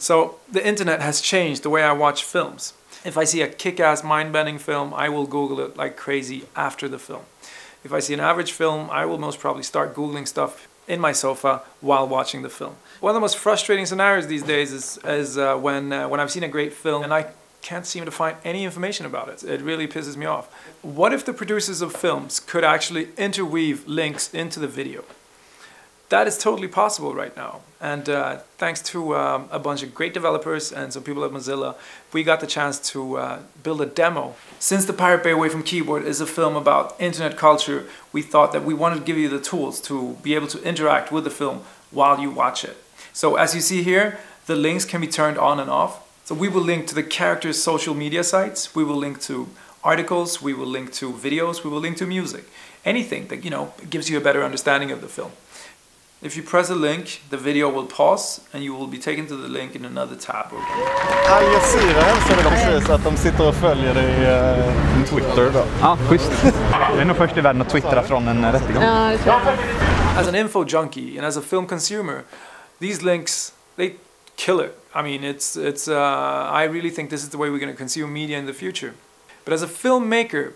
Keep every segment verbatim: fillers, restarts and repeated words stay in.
So the internet has changed the way I watch films. If I see a kick-ass mind-bending film, I will Google it like crazy after the film. If I see an average film, I will most probably start Googling stuff in my sofa while watching the film. One of the most frustrating scenarios these days is, is uh, when, uh, when I've seen a great film and I can't seem to find any information about it. It really pisses me off. What if the producers of films could actually interweave links into the video? That is totally possible right now. And uh, thanks to um, a bunch of great developers and some people at Mozilla, we got the chance to uh, build a demo. Since The Pirate Bay Away From Keyboard is a film about internet culture, we thought that we wanted to give you the tools to be able to interact with the film while you watch it. So as you see here, the links can be turned on and off. So we will link to the characters' social media sites, we will link to articles, we will link to videos, we will link to music. Anything that, you know, gives you a better understanding of the film. If you press a link, the video will pause and you will be taken to the link in another tab. Arga Syra hälsade de precis att de sitter och följer dig på Twitter då. Ja, schysst. Jag är nog först I världen att twittra från en rättegång. Ja, det tror jag. As an info junkie and as a film consumer, these links, they kill it. I mean, it's, it's, uh, I really think this is the way we're going to consume media in the future. But as a filmmaker,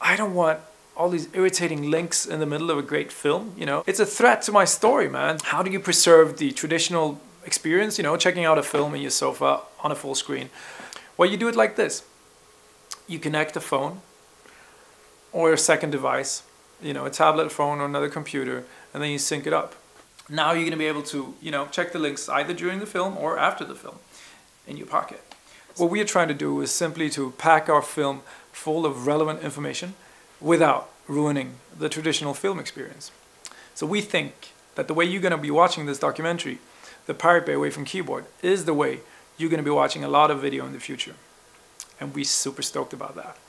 I don't want all these irritating links in the middle of a great film, you know. It's a threat to my story, man. How do you preserve the traditional experience, you know, checking out a film in your sofa on a full screen? Well, you do it like this. You connect a phone or a second device, you know, a tablet phone or another computer, and then you sync it up. Now you're going to be able to, you know, check the links either during the film or after the film in your pocket. What we are trying to do is simply to pack our film full of relevant information without ruining the traditional film experience. So we think that the way you're going to be watching this documentary, The Pirate Bay Away From Keyboard, is the way you're going to be watching a lot of video in the future. And we're super stoked about that.